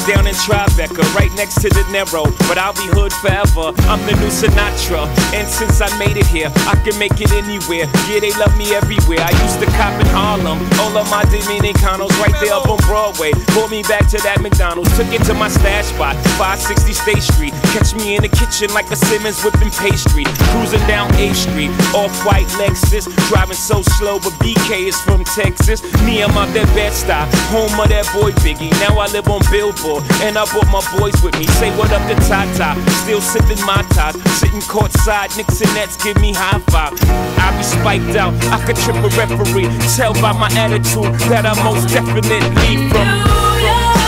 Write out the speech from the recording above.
I'm down in Tribeca, right next to the Narrow, but I'll be hood forever. I'm the new Sinatra, and since I made it here, I can make it anywhere. Yeah, they love me everywhere. I used to cop in Harlem, all of my Dominicanos right there up on Broadway. Pulled me back to that McDonald's, took it to my stash spot, 560 State Street. Catch me in the kitchen like a Simmons whipping pastry. Cruising down A Street, off-white Lexus, driving so slow, but BK is from Texas. Me, I'm out that Bed-Stuy, home of that boy Biggie. Now I live on Billboard, and I brought my boys with me. Say what up to Tata, still sipping my ties, sitting courtside, Knicks and Nets give me high five. I be spiked out, I could trip a referee. Tell by my attitude that I most definitely from